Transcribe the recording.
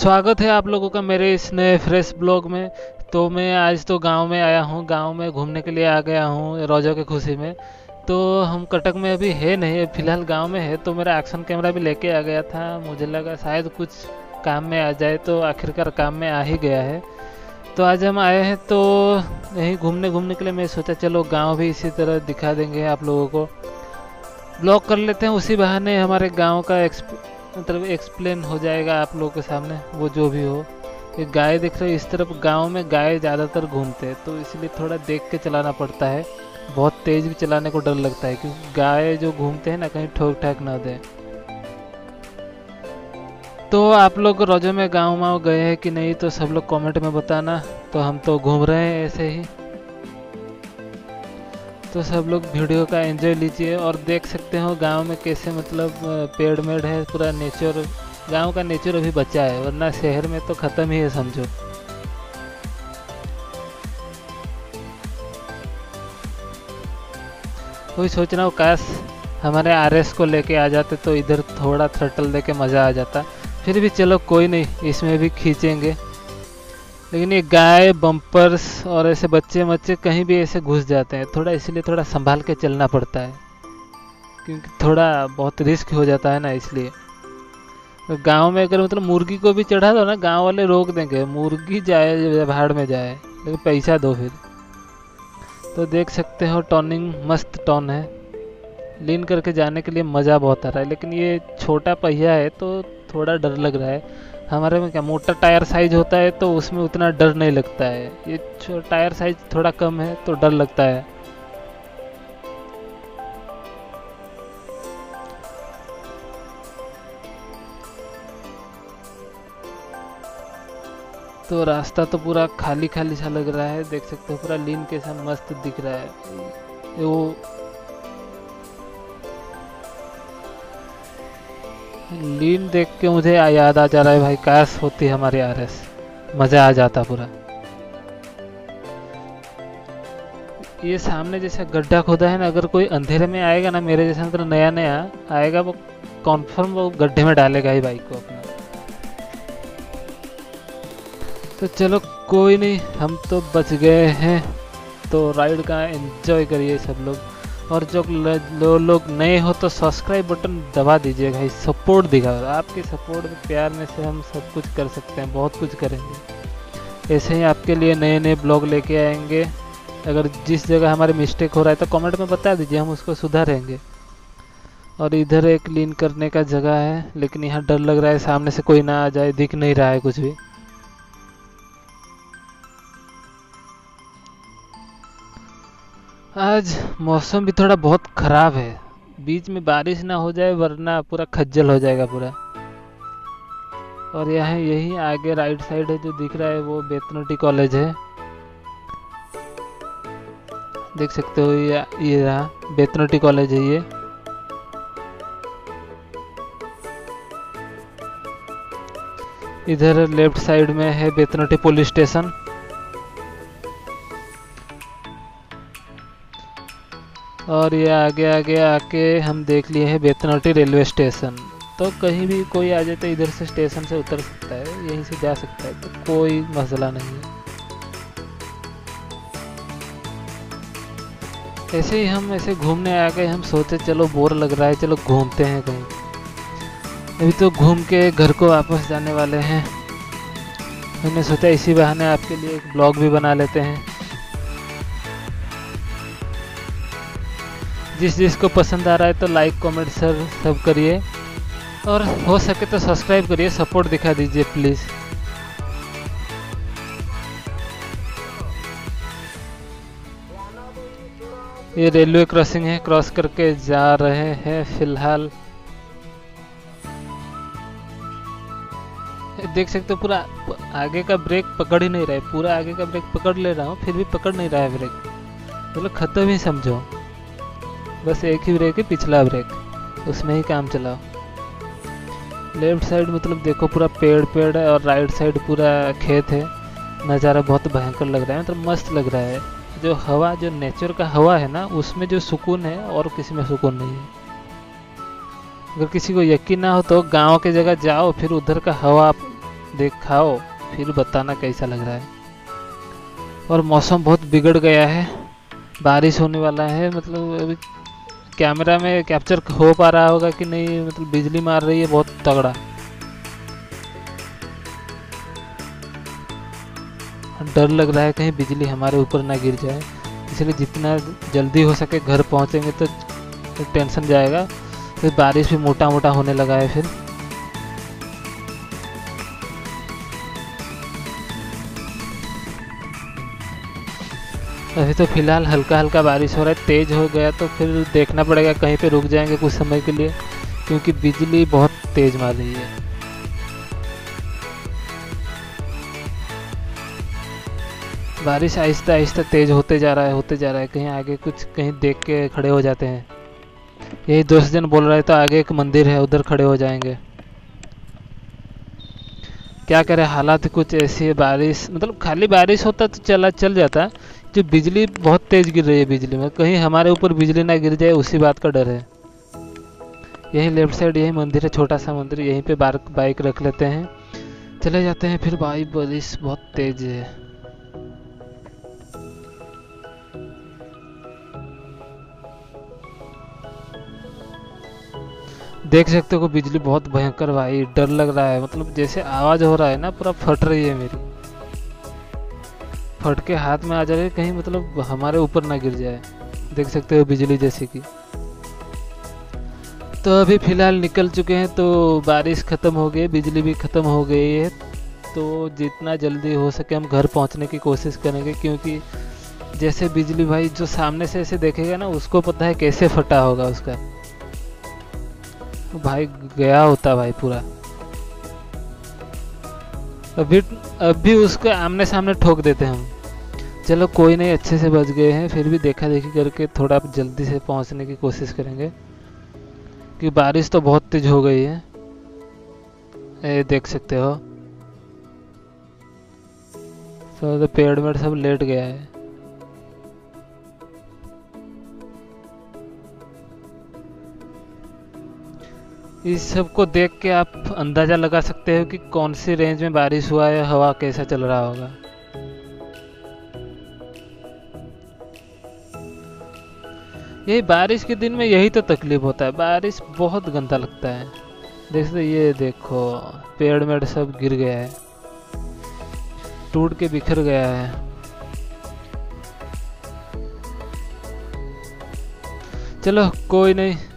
स्वागत है आप लोगों का मेरे इस नए फ्रेश ब्लॉग में। तो मैं आज तो गांव में आया हूं, गांव में घूमने के लिए आ गया हूं रोज़ों की खुशी में। तो हम कटक में अभी है नहीं, फ़िलहाल गांव में है। तो मेरा एक्शन कैमरा भी लेके आ गया था, मुझे लगा शायद कुछ काम में आ जाए, तो आखिरकार काम में आ ही गया है। तो आज हम आए हैं तो यहीं घूमने के लिए। मैं सोचा चलो गाँव भी इसी तरह दिखा देंगे आप लोगों को, ब्लॉग कर लेते हैं, उसी बहाने हमारे गाँव का मतलब एक्सप्लेन हो जाएगा आप लोगों के सामने। वो जो भी हो, ये गाय दिख रही है इस तरफ, गांव में गाय ज़्यादातर घूमते हैं तो इसलिए थोड़ा देख के चलाना पड़ता है। बहुत तेज़ भी चलाने को डर लगता है क्योंकि गाय जो घूमते हैं ना कहीं ठोक ठाक ना दें। तो आप लोग रोज़ों में गाँव वाँव गए हैं कि नहीं, तो सब लोग कॉमेंट में बताना। तो हम तो घूम रहे हैं ऐसे ही, तो सब लोग वीडियो का एंजॉय लीजिए। और देख सकते हो गांव में कैसे मतलब पेड़ मेड़ है, पूरा नेचर, गांव का नेचर अभी बचा है, वरना शहर में तो ख़त्म ही है समझो। वही सोच रहा हूँ काश हमारे आरएस को लेके आ जाते तो इधर थोड़ा थ्रटल देके मज़ा आ जाता। फिर भी चलो कोई नहीं, इसमें भी खींचेंगे। लेकिन ये गाय बम्पर्स और ऐसे बच्चे कहीं भी ऐसे घुस जाते हैं थोड़ा, इसलिए थोड़ा संभाल के चलना पड़ता है क्योंकि थोड़ा बहुत रिस्क हो जाता है ना। इसलिए तो गांव में अगर मतलब मुर्गी को भी चढ़ा दो ना, गांव वाले रोक देंगे, मुर्गी जाए भाड़ में जाए, लेकिन पैसा दो फिर। तो देख सकते हो टर्निंग मस्त टर्न है, लीन करके जाने के लिए मज़ा बहुत आ रहा है। लेकिन ये छोटा पहिया है तो थोड़ा डर लग रहा है। हमारे में क्या मोटा टायर साइज होता है तो उसमें उतना डर नहीं लगता है, ये टायर साइज थोड़ा कम है तो डर लगता है। तो रास्ता तो पूरा खाली खाली सा लग रहा है, देख सकते हो पूरा लीन के साथ मस्त दिख रहा है। वो लीन देख के मुझे याद आ जा रहा है भाई, काश होती हमारी आरएस, मज़ा आ जाता पूरा। ये सामने जैसा गड्ढा खोदा है ना, अगर कोई अंधेरे में आएगा ना मेरे जैसा मतलब नया नया आएगा, वो कॉन्फर्म वो गड्ढे में डालेगा ही बाइक को अपना। तो चलो कोई नहीं, हम तो बच गए हैं। तो राइड का एंजॉय करिए सब लोग। और जो लोग नए हो तो सब्सक्राइब बटन दबा दीजिए भाई, सपोर्ट दिखाओ। आपके सपोर्ट प्यार में से हम सब कुछ कर सकते हैं, बहुत कुछ करेंगे। ऐसे ही आपके लिए नए नए ब्लॉग लेके आएंगे। अगर जिस जगह हमारे मिस्टेक हो रहा है तो कमेंट में बता दीजिए, हम उसको सुधारेंगे। और इधर एक लीन करने का जगह है, लेकिन यहाँ डर लग रहा है सामने से कोई ना आ जाए, दिख नहीं रहा है कुछ भी। आज मौसम भी थोड़ा बहुत ख़राब है, बीच में बारिश ना हो जाए वरना पूरा खज्जल हो जाएगा पूरा। और यहाँ यही आगे राइट साइड है जो दिख रहा है, वो बेतनोटी कॉलेज है, देख सकते हो। ये रहा बेतनोटी कॉलेज है ये। इधर लेफ्ट साइड में है बेतनोटी पुलिस स्टेशन। और ये आगे आगे आके हम देख लिए हैं बेतनोटी रेलवे स्टेशन। तो कहीं भी कोई आ जाए तो इधर से स्टेशन से उतर सकता है, यहीं से जा सकता है, तो कोई मसला नहीं है। ऐसे ही हम ऐसे घूमने आ गए, हम सोचे चलो बोर लग रहा है, चलो घूमते हैं कहीं। अभी तो घूम के घर को वापस जाने वाले हैं, हमने सोचा इसी बहाने आपके लिए एक ब्लॉग भी बना लेते हैं। जिसको पसंद आ रहा है तो लाइक कमेंट शेयर सब करिए, और हो सके तो सब्सक्राइब करिए, सपोर्ट दिखा दीजिए प्लीज़। ये रेलवे क्रॉसिंग है, क्रॉस करके जा रहे हैं फिलहाल। देख सकते हो पूरा आगे का ब्रेक पकड़ ही नहीं रहा है, पूरा आगे का ब्रेक पकड़ ले रहा हूँ फिर भी पकड़ नहीं रहा है ब्रेक, बोलो ख़त्म ही समझो। बस एक ही ब्रेक है, पिछला ब्रेक, उसमें ही काम चलाओ। लेफ्ट साइड मतलब देखो पूरा पेड़ है, और राइट साइड पूरा खेत है। नज़ारा बहुत भयंकर लग रहा है, मतलब मस्त लग रहा है। जो हवा, जो नेचर का हवा है ना, उसमें जो सुकून है और किसी में सुकून नहीं है। अगर किसी को यकीन ना हो तो गांव के जगह जाओ, फिर उधर का हवा देख खाओ फिर बताना कैसा लग रहा है। और मौसम बहुत बिगड़ गया है, बारिश होने वाला है। मतलब अभी कैमरा में कैप्चर हो पा रहा होगा कि नहीं, मतलब बिजली मार रही है बहुत तगड़ा। डर लग रहा है कहीं बिजली हमारे ऊपर ना गिर जाए, इसलिए जितना जल्दी हो सके घर पहुंचेंगे तो टेंशन जाएगा। फिर बारिश भी मोटा मोटा होने लगा है। फिर अभी तो फिलहाल हल्का हल्का बारिश हो रहा है, तेज़ हो गया तो फिर देखना पड़ेगा कहीं पे रुक जाएंगे कुछ समय के लिए, क्योंकि बिजली बहुत तेज़ मार रही है। बारिश आहिस्ता आहिस्ता तेज़ होते जा रहा है, होते जा रहा है। कहीं आगे कुछ कहीं देख के खड़े हो जाते हैं। यही दोस्त जन बोल रहा है तो आगे एक मंदिर है उधर खड़े हो जाएंगे। क्या करें, हालात कुछ ऐसी है। बारिश मतलब खाली बारिश होता तो चल जाता, जो बिजली बहुत तेज़ गिर रही है। बिजली में कहीं हमारे ऊपर बिजली ना गिर जाए, उसी बात का डर है। यही लेफ्ट साइड यही मंदिर है, छोटा सा मंदिर। यहीं पे बाइक रख लेते हैं, चले जाते हैं। फिर भाई बारिश बहुत तेज़ है। देख सकते हो बिजली बहुत भयंकर भाई, डर लग रहा है। मतलब जैसे आवाज़ हो रहा है ना, पूरा फट रही है मेरी। फट के हाथ में आ जा रही है, कहीं मतलब हमारे ऊपर ना गिर जाए। देख सकते हो बिजली जैसे कि। तो अभी फ़िलहाल निकल चुके हैं, तो बारिश ख़त्म हो गई, बिजली भी ख़त्म हो गई है। तो जितना जल्दी हो सके हम घर पहुँचने की कोशिश करेंगे, क्योंकि जैसे बिजली भाई जो सामने से ऐसे देखेगा ना, उसको पता है कैसे फटा होगा उसका भाई, गया होता भाई पूरा। अभी उसके आमने सामने ठोक देते हम। चलो कोई नहीं, अच्छे से बच गए हैं। फिर भी देखा देखी करके थोड़ा जल्दी से पहुंचने की कोशिश करेंगे, कि बारिश तो बहुत तेज हो गई है। ये देख सकते हो तो पेड़ में सब लेट गया है। इस सब को देख के आप अंदाज़ा लगा सकते हो कि कौन सी रेंज में बारिश हुआ है, हवा कैसा चल रहा होगा। यही बारिश के दिन में यही तो तकलीफ होता है, बारिश बहुत गंदा लगता है। देखते ये देखो पेड़ मेड़ सब गिर गया है, टूट के बिखर गया है। चलो कोई नहीं,